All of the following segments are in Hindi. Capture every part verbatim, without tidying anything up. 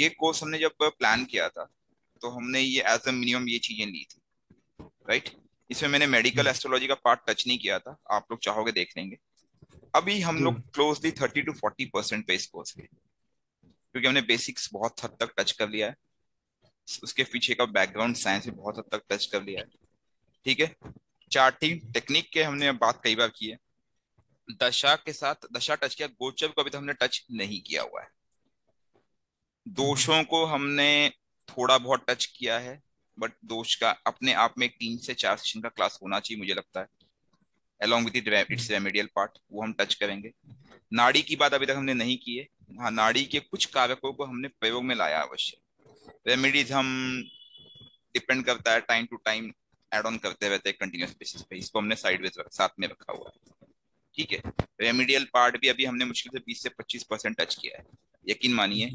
ये कोर्स हमने जब प्लान किया था तो हमने ये एज ए मिनिमम ये चीजें ली थी, राइट। इसमें मैंने मेडिकल एस्ट्रोलॉजी का पार्ट टच नहीं किया था, आप लोग चाहोगे देख लेंगे। अभी हम लोग closely thirty two forty percent पे इस कोर्स के, क्योंकि हमने बेसिक्स बहुत हद तक टच कर लिया है, उसके पीछे का बैकग्राउंड साइंस भी बहुत हद तक टच कर लिया है, ठीक है। चार्टिंग टेक्निक के हमने बात कई बार की है, दशा के साथ दशा टच किया, गोचर को अभी तो हमने टच नहीं किया हुआ है। दोषों को हमने थोड़ा बहुत टच किया है, बट दोष का अपने आप में तीन से चार सेशन का क्लास होना चाहिए मुझे लगता है, along with its remedial part, वो हम टच करेंगे। नाड़ी की बात अभी तक हमने नहीं की है, हाँ नाड़ी के कुछ कारकों को हमने प्रयोग में लाया अवश्य। रेमेडीज हम डिपेंड करता है, time to time add on करते रहते हैं कंटिन्यूस बेसिस पे, इसको हमने साइड में साथ में रखा हुआ है, ठीक है। रेमेडियल पार्ट भी अभी हमने मुश्किल से बीस से पच्चीस परसेंट टच किया है, यकीन मानिए।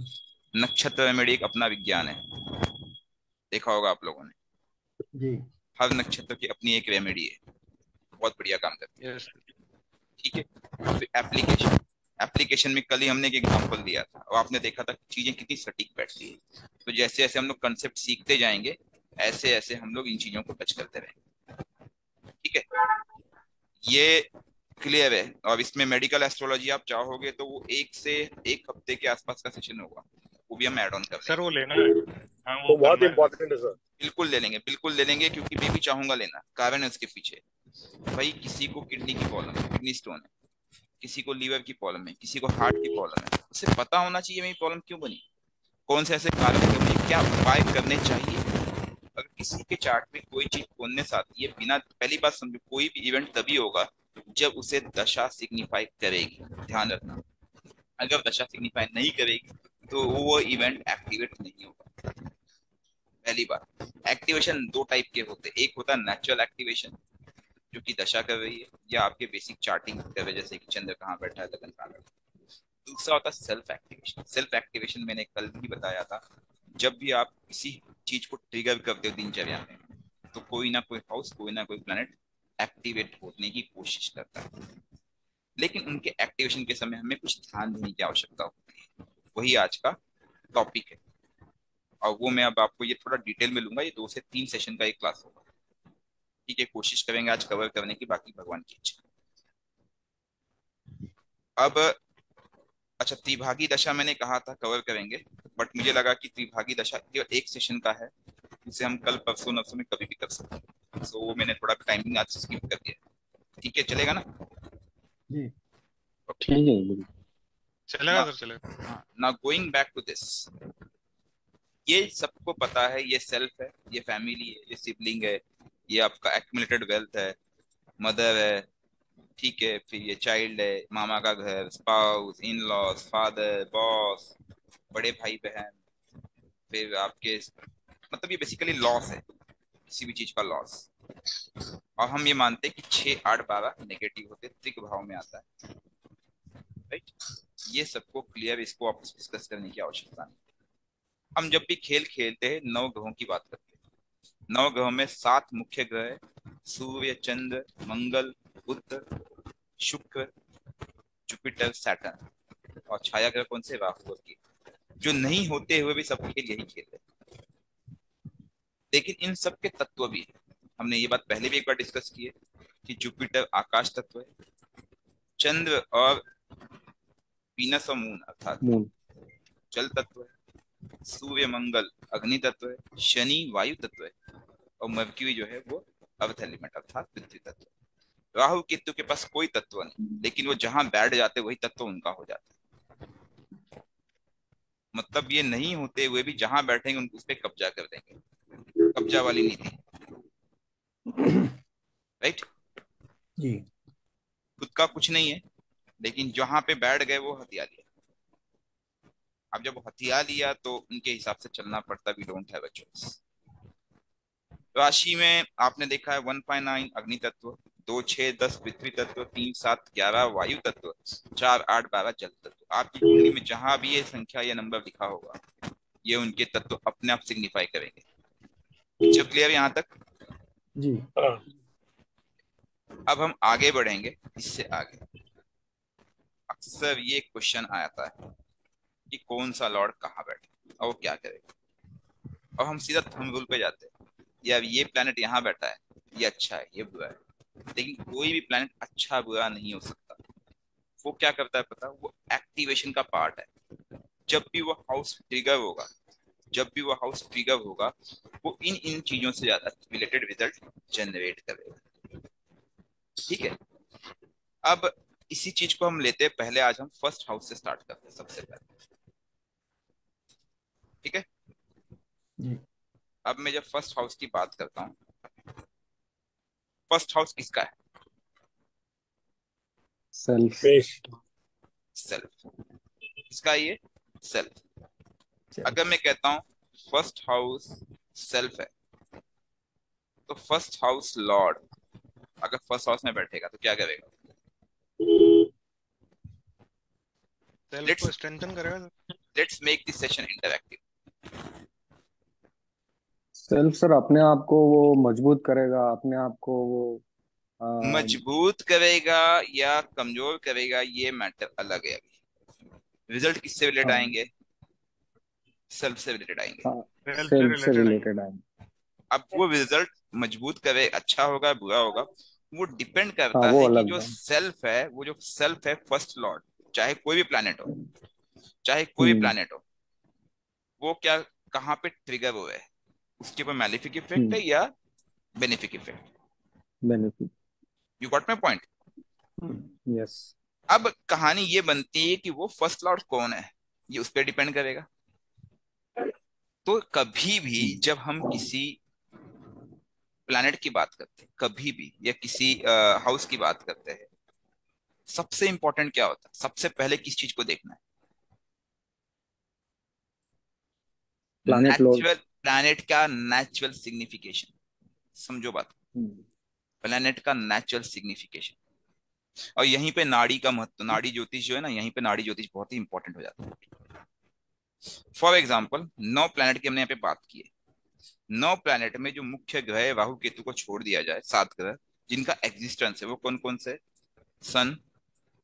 नक्षत्र रेमेडी एक अपना विज्ञान है, देखा होगा आप लोगों ने जी, हर नक्षत्र की अपनी एक रेमेडी है, बहुत बढ़िया काम करती है, ठीक है। तो एप्लीकेशन एप्लीकेशन में कल ही हमने एक एग्जाम्पल दिया था और आपने देखा था चीजें कितनी सटीक बैठती है। तो जैसे जैसे हम लोग कंसेप्ट सीखते जाएंगे, ऐसे ऐसे हम लोग इन चीजों को टच करते रहेंगे, ठीक है। ये क्लियर है। और इसमें मेडिकल एस्ट्रोलॉजी आप चाहोगे तो वो एक से एक हफ्ते के आसपास का सेशन होगा, वो भी हम ऐड ऑन कर, सर वो लेना हाँ, वो तो बहुत इंपॉर्टेंट है सर। बिल्कुल ले लेंगे, बिल्कुल ले लेंगे, क्योंकि मैं भी चाहूंगा लेना। कारण है उसके पीछे, भाई किसी को किडनी की प्रॉब्लम है, किडनी स्टोन है, किसी को लीवर की प्रॉब्लम है, किसी को हार्ट की प्रॉब्लम है, उसे पता होना चाहिए मेरी प्रॉब्लम क्यों बनी, कौन से ऐसे कारण है, क्या उपाय करने चाहिए। अगर किसी के चार्ट में कोई चीज खोलने से आती है, बिना पहली बात समझो, कोई भी इवेंट तभी होगा जब उसे दशा सिग्निफाई करेगी, ध्यान रखना। अगर दशा सिग्निफाई नहीं करेगी तो वो इवेंट एक्टिवेट नहीं होगा। पहली बात, एक्टिवेशन दो टाइप के होते हैं, एक होता है नेचुरल एक्टिवेशन जो कि दशा कर रही है या आपके बेसिक चार्टिंग कर रहे, जैसे कि चंद्र कहाँ बैठा है, लगन कहाँ बैठा है। दूसरा होता है सेल्फ एक्टिवेशन। सेल्फ एक्टिवेशन मैंने कल भी बताया था, जब भी आप किसी चीज को ट्रिगर करते हो दिनचर्या में, तो कोई ना कोई हाउस, कोई ना कोई प्लैनेट एक्टिवेट होने की कोशिश करता है, लेकिन उनके एक्टिवेशन के समय हमें कुछ ध्यान देने की आवश्यकता होती है। वही आज का टॉपिक है और वो मैं अब आपको ये थोड़ा डिटेल में लूंगा। ये दो से तीन सेशन का एक क्लास होगा, ठीक है। कोशिश करेंगे आज कवर करने की, बाकी भगवान की इच्छा। अब अच्छा, त्रिभागी दशा मैंने कहा था कवर करेंगे, बट मुझे लगा कि त्रिभागी दशा केवल एक सेशन का है, जिसे हम कल परसों नरसों में कभी भी कर सकते हैं। सो वो मैंने थोड़ा टाइमिंग आज स्किप कर दिया, ठीक है। चलेगा ना जी? ठीक है, चलेगा सर, चलेगा। Now going back to this, ये सबको पता है, ये सेल्फ है, ये फैमिली है, ये सिबलिंग है, ये आपका एक्युमुलेटेड वेल्थ है, मदर है, ठीक है, फिर ये चाइल्ड है, मामा का घर, spouse, in laws, father, boss, बड़े भाई बहन, फिर आपके मतलब ये बेसिकली लॉस है, किसी भी चीज का लॉस। और हम ये मानते हैं कि छः आठ बारह नेगेटिव होते, त्रिक भाव में आता है, राइट। ये सबको क्लियर, इसको आप डिस्कस करने की आवश्यकता नहीं। हम जब भी खेल खेलते हैं, नौ ग्रहों की बात करते हैं। नौ ग्रहों में सात मुख्य ग्रह है, सूर्य, चंद्र, मंगल, बुध, शुक्र, जुपिटर, सैटर्न, और छाया ग्रह कौन से, राहु की, जो नहीं होते हुए भी सब खेल यही खेलते हैं। लेकिन इन सब के तत्व भी, हमने ये बात पहले भी एक बार डिस्कस की है कि जुपिटर आकाश तत्व है, चंद्र और वीनस और मून अर्थात जल तत्व है, सूर्य मंगल अग्नि तत्व है, शनि वायु तत्व है, और मरक्यूरी जो है वो अर्थ एलिमेंट अर्थात पृथ्वी तत्व है। राहु केतु के पास कोई तत्व नहीं, लेकिन वो जहां बैठ जाते वही तत्व उनका हो जाता है। मतलब ये नहीं होते हुए भी जहां बैठेंगे उनको उस पर कब्जा कर देंगे, कब्जा वाली नीति, राइट जी। खुद का कुछ नहीं है, लेकिन जहां पे बैठ गए वो हथियार लिया। अब जब हथियार लिया तो उनके हिसाब से चलना पड़ता, we don't have a choice. राशि में आपने देखा है वन पॉइंट नाइन अग्नि तत्व, दो छह दस पृथ्वी तत्व, तीन सात ग्यारह वायु तत्व, चार आठ बारह जल तत्व। आपकी कुंडली में जहां भी ये संख्या या नंबर लिखा होगा, ये उनके तत्व अपने आप सिग्निफाई करेंगे। जब क्लियर यहाँ तक जी? अब हम आगे बढ़ेंगे। इससे आगे अक्सर ये क्वेश्चन आता है कि कौन सा लॉर्ड कहाँ बैठे। और वो क्या करेगा। अब हम सीधा थंब रूल पे जाते हैं, या ये प्लैनेट यहाँ बैठा है, ये अच्छा है, ये बुरा है, लेकिन कोई भी प्लैनेट अच्छा बुरा नहीं हो सकता। वो क्या करता है पता, वो एक्टिवेशन का पार्ट है। जब भी वो हाउस ट्रिगर होगा, जब भी वो हाउस ट्रिगर होगा, वो इन इन चीजों से ज्यादा रिलेटेड रिजल्ट जनरेट करेगा। ठीक है, अब इसी चीज को हम लेते हैं। पहले आज हम फर्स्ट हाउस से स्टार्ट करते हैं सबसे पहले, ठीक है। अब मैं जब फर्स्ट हाउस की बात करता हूँ, फर्स्ट हाउस किसका है? सेल्फ। सेल्फ किसका? ये सेल्फ। अगर मैं कहता हूँ फर्स्ट हाउस सेल्फ है, तो फर्स्ट हाउस लॉर्ड अगर फर्स्ट हाउस में बैठेगा तो क्या करेगा? सेल्फ को स्ट्रेंथन करेगा। Let's make this session interactive. Self sir अपने आप को वो मजबूत करेगा, अपने आप को वो आ... मजबूत करेगा या कमजोर करेगा, ये मैटर अलग है। अभी रिजल्ट किससे रिलेट आएंगे? सेल्फ से रिलेटेड आएंगे। हाँ, सेल्फ से रिलेटेड रिलेटेड आएंगे। अब वो रिजल्ट मजबूत करे, अच्छा होगा बुरा होगा, वो डिपेंड करता हाँ, वो है कि जो सेल्फ है, वो जो सेल्फ है फर्स्ट लॉर्ड, चाहे कोई भी प्लैनेट हो, चाहे कोई भी प्लैनेट हो, वो क्या कहाँ पे ट्रिगर हुआ है, उसके ऊपर मैलिफिक इफेक्ट है या benefic effect. Benefic. You got my point? Yes. अब कहानी ये बनती है कि वो फर्स्ट लॉर्ड कौन है, ये उस पर डिपेंड करेगा। तो कभी भी जब हम किसी प्लैनेट की बात करते हैं, कभी भी, या किसी हाउस की बात करते हैं, सबसे इंपॉर्टेंट क्या होता है? सबसे पहले किस चीज को देखना है? Planet lord. प्लैनेट का नेचुरल सिग्निफिकेशन, समझो बात, प्लैनेट का नेचुरल सिग्निफिकेशन। और यहीं पे नाड़ी का महत्व, नाड़ी ज्योतिष जो है ना, यहीं पे नाड़ी ज्योतिष बहुत ही इंपॉर्टेंट हो जाता है। फॉर एग्जाम्पल, नौ प्लैनेट की हमने यहाँ पे बात की है। नौ प्लैनेट में जो मुख्य ग्रह है, राहु केतु को छोड़ दिया जाए, सात ग्रह जिनका एग्जिस्टेंस है, वो कौन कौन से? सन,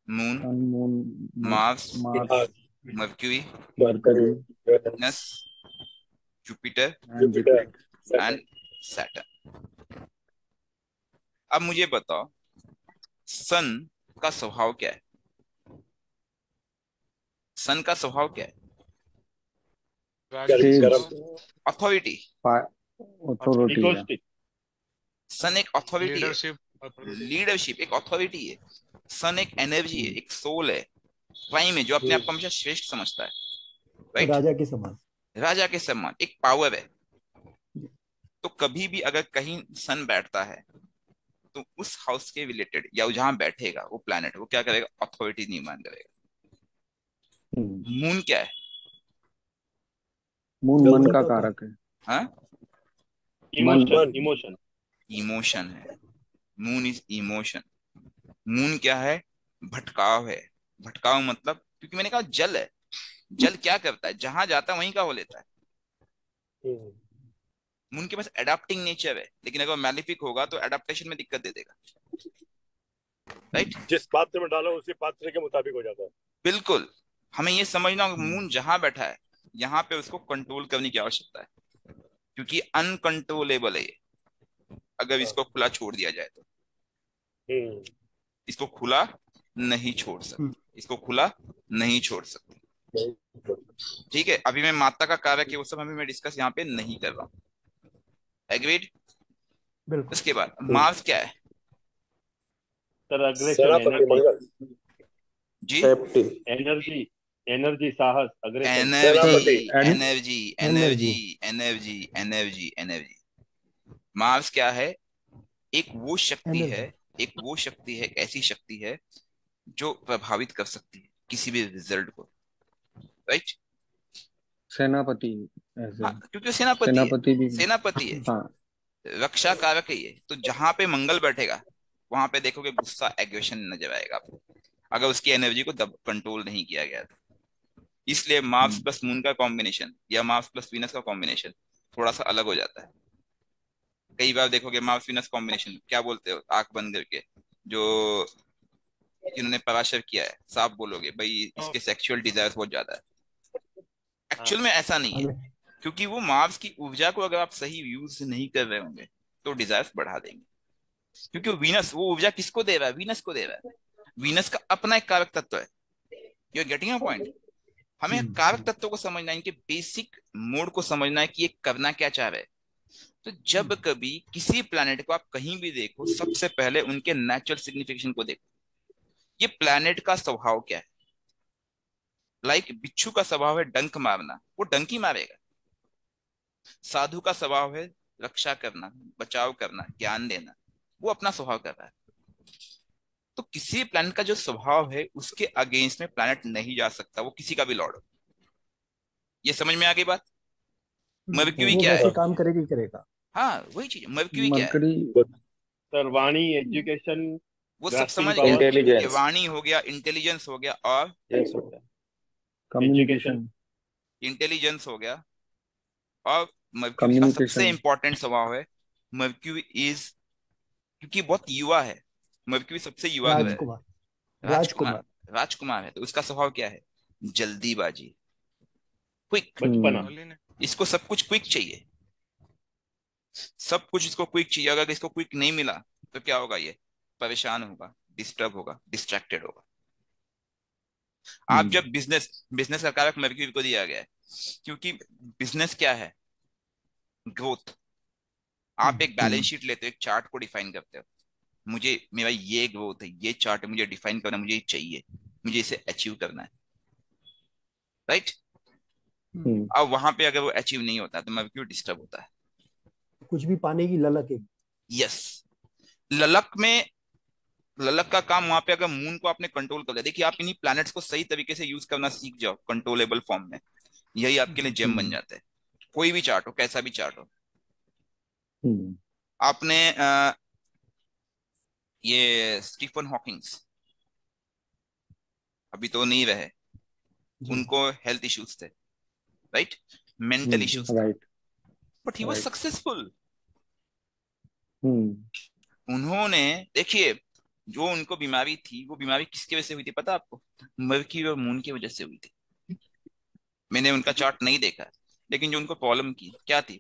moon, Mars, Mercury, Venus, Jupiter and Saturn. अब मुझे बताओ, सन का स्वभाव क्या है? सन का स्वभाव क्या है? Authority, authority. सन एक अथॉरिटी, लीडरशिप, लीडरशिप एक अथॉरिटी है। सन एक एनर्जी है, एक सोल है, प्राइम है, जो अपने आप को हमेशा श्रेष्ठ समझता है, राइट? राजा के समान, राजा के समान एक पावर है। तो कभी भी अगर कहीं सन बैठता है, तो उस हाउस के रिलेटेड, या जहां बैठेगा वो प्लैनेट, वो क्या करेगा? अथॉरिटी निर्माण करेगा। मून क्या है? मून मन का कारक है। हाँ? इमोशन, इमोशन, इमोशन है। Moon is emotion. मून क्या है? भटकाव है। भटकाव मतलब, क्योंकि मैंने कहा जल है, जल क्या करता है? जहां जाता है वहीं का हो लेता है। मून के पास एडाप्टिंग नेचर है, लेकिन अगर मैलिफिक होगा तो एडाप्टेशन में दिक्कत दे देगा, राइट? जिस पात्र में डालो उसी पात्र के मुताबिक हो जाता है। बिल्कुल, हमें ये समझना होगा मून जहां बैठा है, यहाँ पे उसको कंट्रोल करने की आवश्यकता है, क्योंकि अनकंट्रोलेबल है ये। अगर इसको खुला छोड़ दिया जाए तो इसको खुला नहीं छोड़ सकते, इसको खुला नहीं छोड़ सकते, ठीक है। अभी मैं माता का कारक है, वो सब हमें मैं डिस्कस यहाँ पे नहीं कर रहा हूँ, एग्रीड? बिल्कुल। उसके बाद मार्स क्या है? जी, एनर्जी, एनर्जी, साहस, energy, energy, energy, energy, energy, energy. Mars क्या है? एक वो शक्ति है, एक वो शक्ति है, ऐसी शक्ति है जो प्रभावित कर सकती है किसी भी रिजल्ट को, राइट? सेनापति, क्योंकि सेनापति, सेनापति है, रक्षा कारक है। तो जहां पे मंगल बैठेगा वहां पे देखोगे गुस्सा, एग्रेशन नजर आएगा आपको, अगर उसकी एनर्जी को दब कंट्रोल नहीं किया गया था। इसलिए मार्स प्लस मून का कॉम्बिनेशन, या मार्स प्लस वीनस का कॉम्बिनेशन थोड़ा सा अलग हो जाता है। कई बार देखोगे मार्स वीनस कॉम्बिनेशन, क्या बोलते हो, आंख बंद करके जो इन्होंने पराशर किया है, साफ बोलोगे भाई इसके सेक्सुअल डिजायर्स बहुत ज्यादा है, एक्चुअल में ऐसा नहीं है, क्योंकि वो मार्स की ऊर्जा को अगर आप सही यूज नहीं कर रहे होंगे तो डिजायर्स बढ़ा देंगे, क्योंकि वीनस वो ऊर्जा किसको दे रहा है? वीनस को दे रहा है। वीनस का अपना एक कारक तत्व है, you are getting a point. हमें कारक तत्व को समझना है, इनके बेसिक मोड को समझना है कि ये करना क्या चाह रहे हैं। तो जब कभी किसी प्लैनेट को आप कहीं भी देखो, सबसे पहले उनके नेचुरल सिग्निफिकेशन को देखो, ये प्लैनेट का स्वभाव क्या है। लाइक like, बिच्छू का स्वभाव है डंक मारना, वो डंक ही मारेगा। साधु का स्वभाव है रक्षा करना, बचाव करना, ज्ञान देना, वो अपना स्वभाव कर रहा है। तो किसी प्लैनेट का जो स्वभाव है उसके अगेंस्ट में प्लैनेट नहीं जा सकता, वो किसी का भी लॉर्ड हो। ये समझ में आ गई बात? मरक्यूरी क्या है? काम करेगी करेगा। हाँ वही चीज, मरक्यूरी क्या है? सर वाणी, एजुकेशन, वो सब समझ गए। वाणी हो गया, इंटेलिजेंस हो गया, और कम्युनिकेशन, इंटेलिजेंस हो गया, और मरक्यूरी का सबसे इम्पोर्टेंट स्वभाव है मरक्यूरी इज, क्योंकि बहुत युवा है मरक्यूरी, सबसे युवा है। राजकुमार राजकुमार है, तो उसका स्वभाव क्या है? जल्दीबाजी, क्विक। इसको सब कुछ क्विक चाहिए, सब कुछ इसको क्विक चाहिए। अगर इसको क्विक नहीं मिला तो क्या होगा? ये परेशान होगा, डिस्टर्ब होगा, डिस्ट्रैक्टेड होगा। आप जब बिजनेस बिजनेस का कारक मरक्यूरी को दिया गया है, क्योंकि बिजनेस क्या है? ग्रोथ। आप एक बैलेंस शीट लेते हो, एक चार्ट को डिफाइन करते हो, मुझे मेरा ये ग्रोथ है, ये चार्ट मुझे डिफाइन करना, मुझे चाहिए, मुझे इसे अचीव करना है, राइट right? अब वहां पे अगर वो अचीव नहीं होता तो मरक्यूरी डिस्टर्ब होता है। कुछ भी पाने की ललक है। यस, ललक में ललक का काम वहां पे, अगर मून को आपने कंट्रोल कर लिया, देखिए आप इन्हीं प्लैनेट्स को सही तरीके से यूज करना सीख जाओ कंट्रोलेबल फॉर्म में, यही आपके लिए जेम बन जाते हैं। कोई भी चार्ट हो, कैसा भी चार्ट हो, आपने आ, ये स्टीफन हॉकिंग्स अभी तो नहीं रहे, उनको हेल्थ इश्यूज थे, right, mental issues, right, but he was successful. उन्होंने देखिए जो उनको बीमारी थी, वो बीमारी किसके वजह से हुई थी पता आपको? मरक्यूरी और मून की वजह से हुई थी। मैंने उनका चार्ट नहीं देखा, लेकिन जो उनको प्रॉब्लम की क्या थी?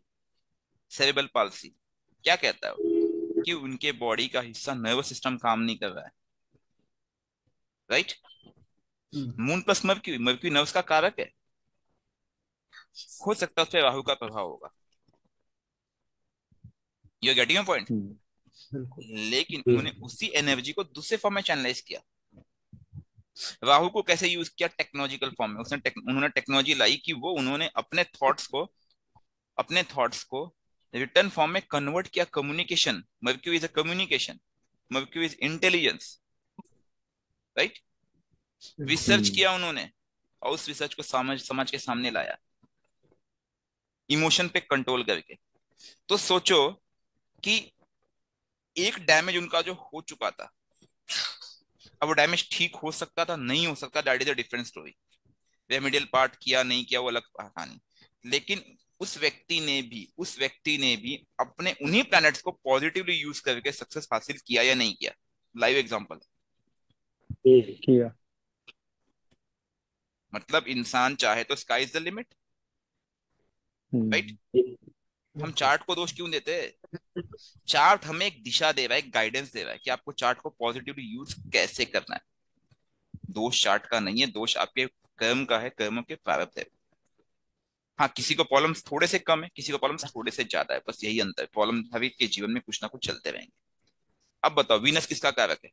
Cerebral palsy. क्या कहता है कि उनके बॉडी का हिस्सा नर्वस सिस्टम काम नहीं कर रहा है, right. Moon plus Mercury, Mercury nervous का कारक है, हो सकता है उस पर राहु का प्रभाव होगा। You are getting my point. लेकिन उन्होंने उसी एनर्जी को दूसरे फॉर्म में चैनलाइज किया। राहु को कैसे यूज किया? टेक्नोलॉजिकल फॉर्म में। उसने टेक, उन्होंने टेक्नोलॉजी लाई कि वो उन्होंने अपने थॉट्स को अपने थॉट्स को रिटर्न फॉर्म में कन्वर्ट किया। Communication, Mercury is a communication, Mercury is intelligence, right. Research किया उन्होंने और उस रिसर्च को समाज समाज के सामने लाया, इमोशन पे कंट्रोल करके। तो सोचो कि एक डैमेज उनका जो हो चुका था, अब वो डैमेज ठीक हो सकता था, नहीं हो सकता, that is a different story. Remedial part किया, नहीं किया, वो अलग कहानी। लेकिन उस व्यक्ति ने भी उस व्यक्ति ने भी अपने उन्हीं प्लैनेट्स को पॉजिटिवली यूज करके सक्सेस हासिल किया या नहीं किया? लाइव एग्जाम्पल किया। मतलब इंसान चाहे तो sky is the limit, right right? हम चार्ट को दोष क्यों देते हैं? चार्ट हमें एक दिशा दे रहा है, एक गाइडेंस दे रहा है कि आपको चार्ट को पॉजिटिवली यूज कैसे करना है। दोष चार्ट का नहीं है, दोष आपके कर्म का है, कर्मों के प्रारब्ध है। हाँ, किसी को प्रॉब्लम्स थोड़े से कम है, किसी को प्रॉब्लम्स थोड़े से ज्यादा है, बस यही अंतर है। प्रॉब्लम हर के जीवन में कुछ ना कुछ चलते रहेंगे। अब बताओ, वीनस किसका कारक है?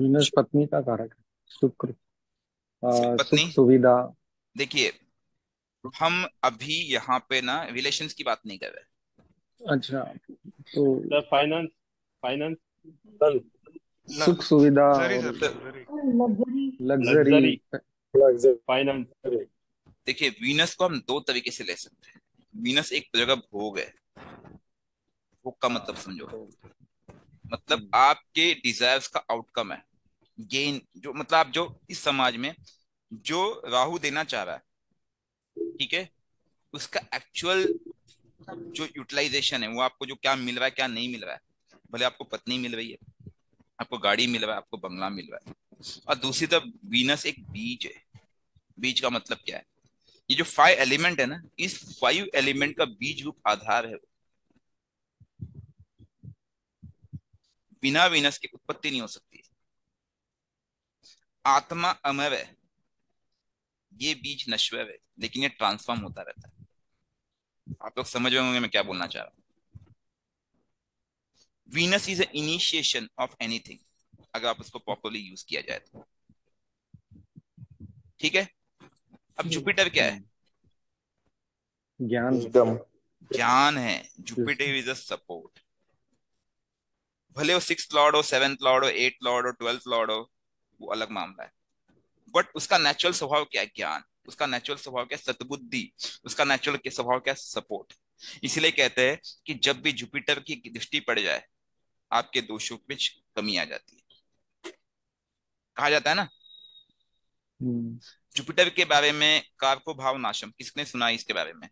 वीनस पत्नी का कारक है, शुक्र पत्नी, सुविधा। देखिए हम अभी यहाँ पे ना रिलेशंस की बात नहीं कर रहे। अच्छा, तो फाइनेंस फाइनेंस सुख सुविधा, लग्जरी, फाइनेंस। देखिए वीनस को हम दो तरीके से ले सकते हैं। वीनस एक जगह भोग है, भोग का मतलब समझो, मतलब आपके डिजायर्स का आउटकम है, गेन, जो मतलब आप जो इस समाज में जो राहु देना चाह रहा है, ठीक है, उसका एक्चुअल जो यूटिलाइजेशन है, वो आपको जो क्या मिल रहा है, क्या नहीं मिल रहा है। भले आपको पत्नी मिल रही है, आपको गाड़ी मिल रहा है, आपको बंगला मिल रहा है। और दूसरी तरफ वीनस एक बीज है, बीज का मतलब क्या है, ये जो फाइव एलिमेंट है ना, इस फाइव एलिमेंट का बीज रूप आधार है। बिना वीनस की उत्पत्ति नहीं हो सकती। आत्मा अमर है, ये बीज नश्वर है, लेकिन ये ट्रांसफॉर्म होता रहता है। आप लोग समझ रहे होंगे मैं क्या बोलना चाह रहा हूँ। Venus is a initiation of anything, अगर आप उसको प्रॉपरली यूज किया जाए तो। ठीक है, अब जुपिटर क्या है? ज्ञान, ज्ञान है। Jupiter is a support. भले वो सिक्स्थ लॉर्ड हो, सेवेंथ लॉर्ड हो, एट लॉर्ड हो, ट्वेल्थ लॉर्ड हो, वो अलग मामला है, बट उसका नेचुरल स्वभाव क्या है? ज्ञान। उसका नेचुरल स्वभाव क्या है? सतबुद्धि। उसका नेचुरल स्वभाव क्या है? सपोर्ट। इसलिए कहते हैं कि जब भी जुपिटर की दृष्टि पड़ जाए, आपके दोषों में कमी आ जाती है, कहा जाता है ना। जुपिटर के बारे में कार्को भाव नाशम, किसने सुना इसके बारे में?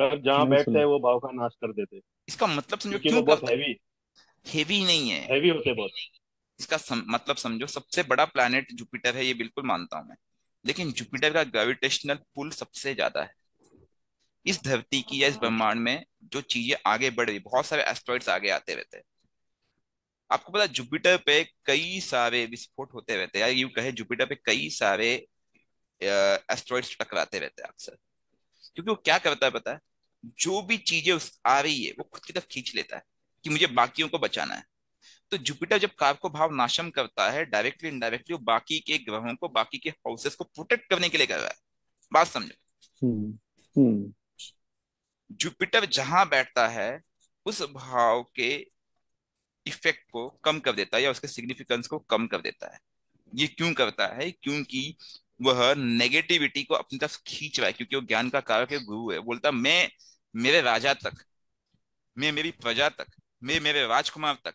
सर जहां बैठते हैं वो भाव का नाश कर देते। इसका मतलब समझो, क्यों बहुत हैवी हैवी नहीं है, हैवी होते बहुत। इसका सम, मतलब समझो, सबसे बड़ा प्लैनेट जुपिटर है, ये बिल्कुल मानता हूं मैं, लेकिन जुपिटर का ग्रेविटेशनल पुल सबसे ज्यादा है। इस धरती की या इस ब्रह्मांड में जो चीजें आगे बढ़ रही, बहुत सारे एस्ट्रॉइड्स आगे आते रहते हैं। आपको पता है जुपिटर पे कई सारे विस्फोट होते रहते हैं, या यूं कहे जुपिटर पे कई सारे एस्ट्रॉइड्स टकराते रहते हैं अक्सर, क्योंकि वो क्या करता है पता है, जो भी चीजें आ रही है वो खुद की तरफ खींच लेता है कि मुझे बाकियों को बचाना है। तो जुपिटर जब कार्को भाव नाशम करता है, डायरेक्टली इनडायरेक्टली वो बाकी के ग्रहों को, बाकी के हाउसेस को प्रोटेक्ट करने के लिए कर रहा है। बात समझो, जुपिटर जहां बैठता है उस भाव के इफेक्ट को कम कर देता है, या उसके सिग्निफिकेंस को कम कर देता है। ये क्यों करता है? क्योंकि वह नेगेटिविटी को अपनी तरफ खींच रहा है, क्योंकि वो ज्ञान का कारक है, गुरु है। बोलता मैं मेरे राजा तक, मैं मेरी प्रजा तक, मैं मेरे राजकुमार तक,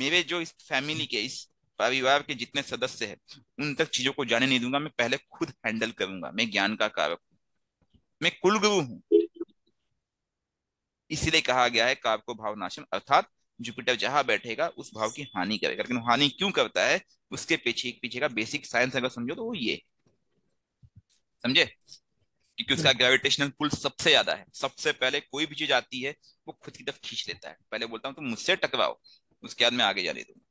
मेरे जो इस फैमिली के, इस परिवार के जितने सदस्य हैं, उन तक चीजों को जाने नहीं दूंगा। मैं पहले खुद हैंडल करूंगा। मैं ज्ञान का कारक हूं, मैं कुलगुरु हूं। इसीलिए कहा गया है कार्को भाव नाशम, अर्थात जुपिटर जहां बैठेगा उस भाव की हानि करेगा। लेकिन हानि क्यों करता है, उसके पीछे पीछे का बेसिक साइंस अगर समझो तो वो ये समझे, क्योंकि उसका ग्रेविटेशनल पुल सबसे ज्यादा है। सबसे पहले कोई भी चीज आती है वो खुद की तरफ खींच लेता है। पहले बोलता हूँ तुम तो मुझसे टकराओ, उसके बाद में आगे जाने दूंगा।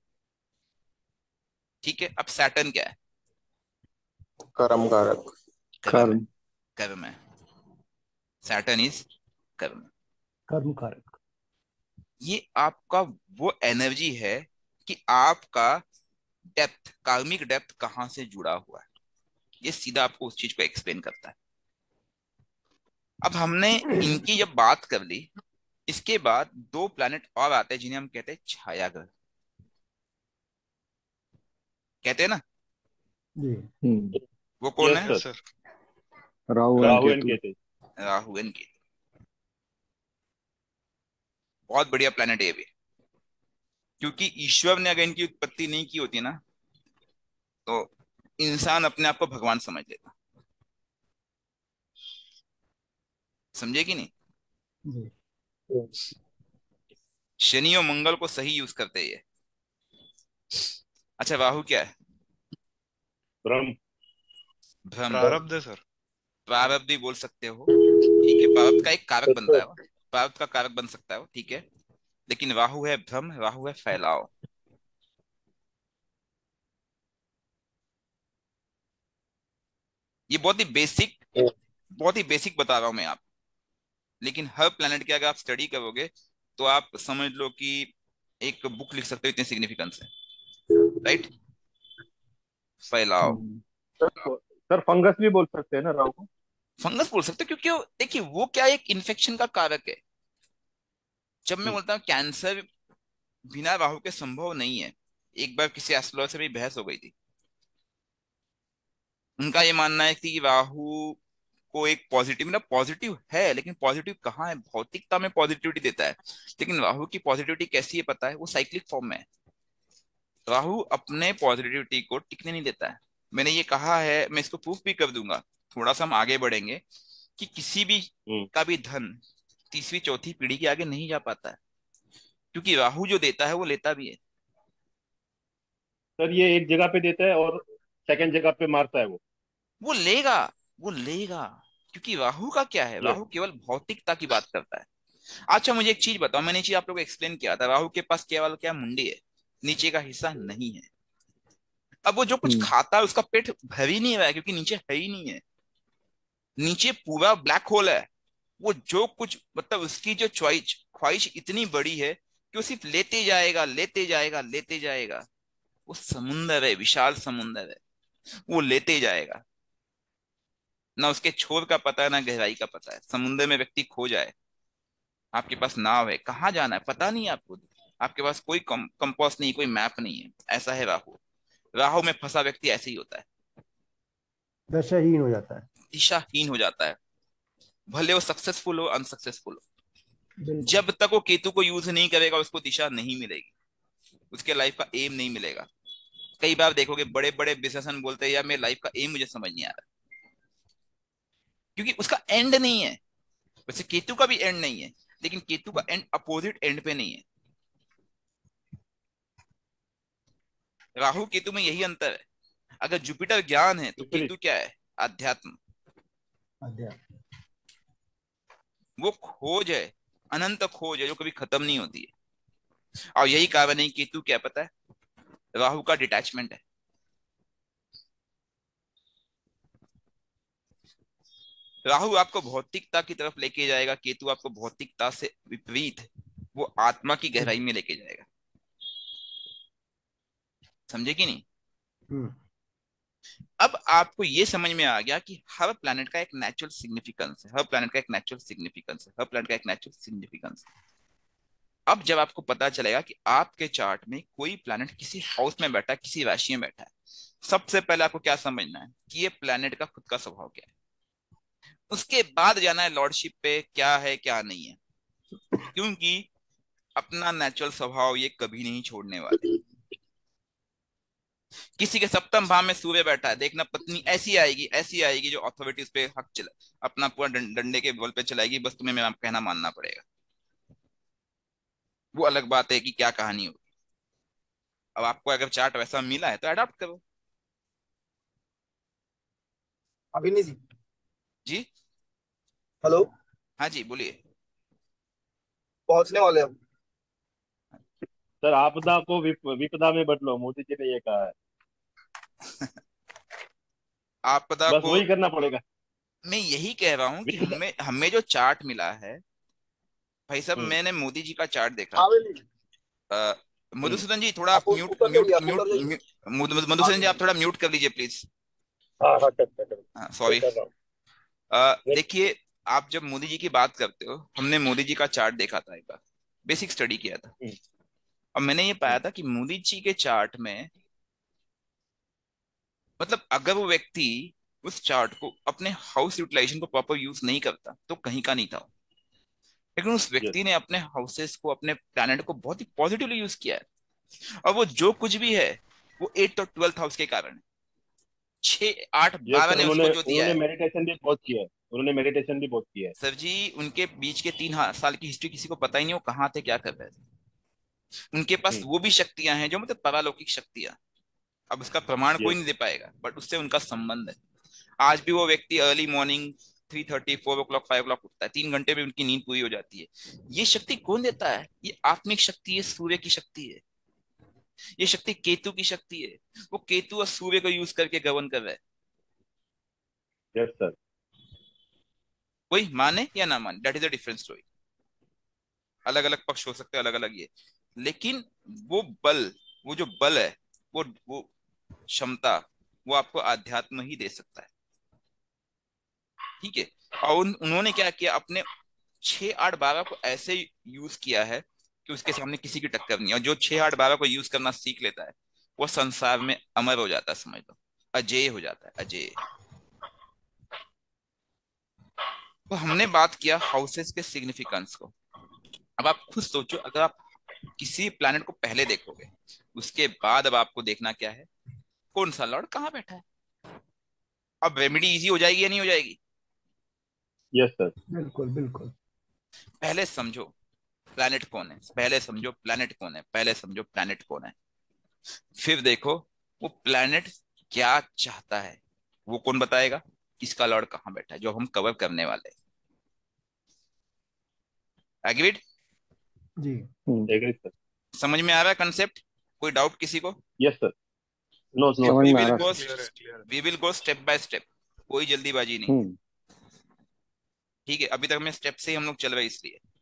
ठीक है, अब सैटर्न क्या है? कर्म कारक, कर्म, कर्म है। सैटर्न इज कर्म, कर्म कारक। ये आपका वो एनर्जी है कि आपका डेप्थ, कार्मिक डेप्थ कहां से जुड़ा हुआ है, ये सीधा आपको उस चीज को एक्सप्लेन करता है। अब हमने इनकी जब बात कर ली, इसके बाद दो प्लैनेट और आते हैं जिन्हें हम कहते हैं छाया ग्रह, कहते हैं ना। वो कौन है sir? Rahu, Rahu and Ketu. Rahu and Ketu बहुत बढ़िया प्लैनेट है ये भी, क्योंकि ईश्वर ने अगर इनकी उत्पत्ति नहीं की होती ना, तो इंसान अपने आप को भगवान समझ लेता, समझे कि नहीं। शनि और मंगल को सही यूज करते हैं ये। अच्छा, राहु क्या है? ब्रह्म, ब्रह्म प्रारब्ध है सर। प्रारब्ध भी बोल सकते हो, ठीक है। प्रारब्ध का एक कारक बनता है, प्रारब्ध का कारक बन सकता है, ठीक है। लेकिन राहु है भ्रम, राहु है फैलाव। ये बहुत ही बेसिक, बहुत ही बेसिक बता रहा हूं मैं आप, लेकिन हर प्लैनेट के अगर आप स्टडी करोगे तो आप समझ लो कि एक बुक लिख सकते हो, इतने सिग्निफिकेंस है, राइट। फैलाव सर, सर फंगस भी बोल सकते हैं ना राहु को? फंगस बोल सकते हो, क्योंकि देखिए वो क्या एक इन्फेक्शन का कारक है। जब मैं बोलता हूँ कैंसर बिना राहु के संभव नहीं है, एक बार किसी एस्ट्रोलॉजर से भी बहस हो गई थी। उनका ये मानना है कि राहु को एक पॉजिटिव, मतलब पॉजिटिव है, लेकिन पॉजिटिव कहाँ है? भौतिकता में पॉजिटिविटी देता है, लेकिन राहु की पॉजिटिविटी कैसी है पता है? वो साइक्लिक फॉर्म में है। राहु अपने पॉजिटिविटी को टिकने नहीं देता है। मैंने ये कहा है, मैं इसको प्रूफ भी कर दूंगा, थोड़ा सा हम आगे बढ़ेंगे, कि किसी भी का भी धन तीसरी चौथी पीढ़ी के आगे नहीं जा पाता है, क्योंकि राहु जो देता है वो लेता भी है। सर ये एक जगह पे देता है और सेकंड जगह पे मारता है, वो वो लेगा वो लेगा क्योंकि राहु का क्या है, राहु केवल भौतिकता की बात करता है। अच्छा मुझे एक चीज बताओ, मैंने चीज आप लोगों को एक्सप्लेन किया था, राहु के पास केवल क्या मुंडी है, नीचे का हिस्सा नहीं है। अब वो जो कुछ खाता है उसका पेट भर ही नहीं रहा है क्योंकि नीचे है ही नहीं है, नीचे पूरा ब्लैक होल है। वो जो कुछ मतलब उसकी जो च्वाइस ख्वाहिश इतनी बड़ी है कि वो सिर्फ लेते जाएगा लेते जाएगा लेते जाएगा। वो समुंदर है, विशाल समुंदर है, वो लेते जाएगा, ना उसके छोर का पता है ना गहराई का पता है। समुंदर में व्यक्ति खो जाए, आपके पास नाव है, कहाँ जाना है पता नहीं है आपको, आपके पास कोई कंपास नहीं, कोई मैप नहीं है। ऐसा है राहु, राहु में फंसा व्यक्ति ऐसे ही होता है, दशाहीन हो जाता है, दिशाहीन हो जाता है, भले वो सक्सेसफुल हो अनसक्सेसफुल हो। जब तक वो केतु को यूज नहीं करेगा उसको दिशा नहीं मिलेगी, उसके लाइफ का एम नहीं मिलेगा। कई बार देखोगे बड़े बड़े बिजनेसमैन बोलते हैं यार मेरे लाइफ का एम मुझे समझ नहीं आ रहा, क्योंकि उसका एंड नहीं है। वैसे केतु का भी एंड नहीं है, लेकिन केतु का एंड अपोजिट एंड पे नहीं है। राहु केतु में यही अंतर है। अगर जुपिटर ज्ञान है तो केतु क्या है, अध्यात्म, वो खोज है, अनंत खोज है जो कभी खत्म नहीं होती है। और यही कारण है केतु क्या पता है, राहु का डिटैचमेंट है। राहु आपको भौतिकता की तरफ लेके जाएगा, केतु आपको भौतिकता से विपरीत वो आत्मा की गहराई में लेके जाएगा। समझे कि नहीं? अब आपको ये समझ में आ गया कि हर प्लैनेट का एक नेचुरल सिग्निफिकेंस है, हर प्लैनेट का एक नेचुरल सिग्निफिकेंस है, हर प्लैनेट का एक नेचुरल सिग्निफिकेंस है। अब जब आपको पता चलेगा कि आपके चार्ट में कोई प्लैनेट किसी हाउस में बैठा है, किसी राशि में बैठा है, सबसे पहले आपको क्या समझना है कि ये प्लैनेट का खुद का स्वभाव क्या है। उसके बाद जाना है लॉर्डशिप पे, क्या है क्या नहीं है, क्योंकि अपना नेचुरल स्वभाव ये कभी नहीं छोड़ने वाले। किसी के सप्तम भाव में सूर्य बैठा है, देखना पत्नी ऐसी आएगी ऐसी आएगी जो ऑथोरिटीज पे हक चला अपना पूरा डंडे के बल पे चलाएगी, बस तुम्हें मेरा कहना मानना पड़ेगा। वो अलग बात है कि क्या कहानी होगी। अब आपको अगर चार्ट वैसा मिला है तो अडॉप्ट करो। अभिनय जी जी हेलो, हाँ जी बोलिए, पहुंचने वाले हम सर। आपदा को विपदा में बदलो, मोदी जी ने ये कहा है। आपदा को वही करना पड़ेगा। मैं यही कह रहा हूँ कि हमें हमें जो चार्ट मिला है भाई साहब, मैंने मोदी जी का चार्ट देखा। मधुसूदन जी थोड़ा आप म्यूट म्यूट मधुसूदन जी आप थोड़ा म्यूट कर लीजिए प्लीज। सॉरी। देखिए आप जब मोदी जी की बात करते हो, हमने मोदी जी का चार्ट देखा था, एक बार बेसिक स्टडी किया था, और मैंने ये पाया था कि मोदी जी के चार्ट में मतलब अगर वो व्यक्ति उस चार्ट को अपने हाउस यूटिलाइजेशन को प्रॉपर यूज नहीं करता तो कहीं का नहीं था। लेकिन उस व्यक्ति ने अपने हाउसेस को, अपने प्लैनेट को बहुत ही पॉजिटिवली यूज किया है। और वो जो कुछ भी है वो एट और ट्वेल्थ हाउस के कारण है। छह आठ बारह ने उसको जो दिया है, मेडिटेशन भी बहुत किया है उन्होंने, मेडिटेशन भी बहुत किया है। सर जी उनके बीच के तीन साल की हिस्ट्री किसी को पता ही नहीं, वो कहाँ थे, क्या कर रहे थे। उनके पास वो भी शक्तियां हैं जो मतलब परालौकिक शक्तियां। अब उसका प्रमाण कोई नहीं दे पाएगा, बट उससे उनका संबंध है। आज भी वो व्यक्ति early morning three thirty four o'clock five o'clock उठता है, तीन घंटे में उनकी नींद पूरी हो जाती है। ये शक्ति कौन देता है? ये आत्मिक शक्ति है, सूर्य की शक्ति है, ये शक्ति केतु की शक्ति है। वो केतु और सूर्य को यूज करके गवर्न कर रहा है। यस सर, कोई माने या ना माने, that is the different story. अलग अलग पक्ष हो सकते हैं, अलग अलग ये, लेकिन वो बल, वो जो बल है, वो वो क्षमता, वो आपको आध्यात्म ही दे सकता है। ठीक है। और उन, उन्होंने क्या किया, अपने छह आठ बारह को ऐसे यूज किया है कि उसके सामने किसी की टक्कर नहीं है। और जो छह आठ बारह को यूज करना सीख लेता है वो संसार में अमर हो जाता है, समझ लो, अजेय हो जाता है, अजेय। तो हमने बात किया हाउसेस के सिग्निफिकेंस को। अब आप खुद सोचो, अगर आप किसी प्लैनेट को पहले देखोगे, उसके बाद अब आपको देखना क्या है, कौन सा लॉर्ड कहाँ बैठा है। अब रेमेडी इजी हो जाएगी या नहीं हो जाएगी? यस सर, बिल्कुल बिल्कुल। पहले समझो प्लैनेट कौन है, पहले समझो प्लैनेट कौन है, पहले समझो प्लैनेट कौन है। फिर देखो वो प्लैनेट क्या चाहता है, वो कौन बताएगा, इसका लॉर्ड कहाँ बैठा है, जो हम कवर करने वाले हैं। एग्रीड जी? Agreed sir. समझ में आ रहा है कंसेप्ट? कोई डाउट किसी को? Yes sir. No no, we will go we will go step by step, कोई जल्दीबाजी नहीं, ठीक है? अभी तक मैं स्टेप से ही हम लोग चल रहे हैं इसलिए।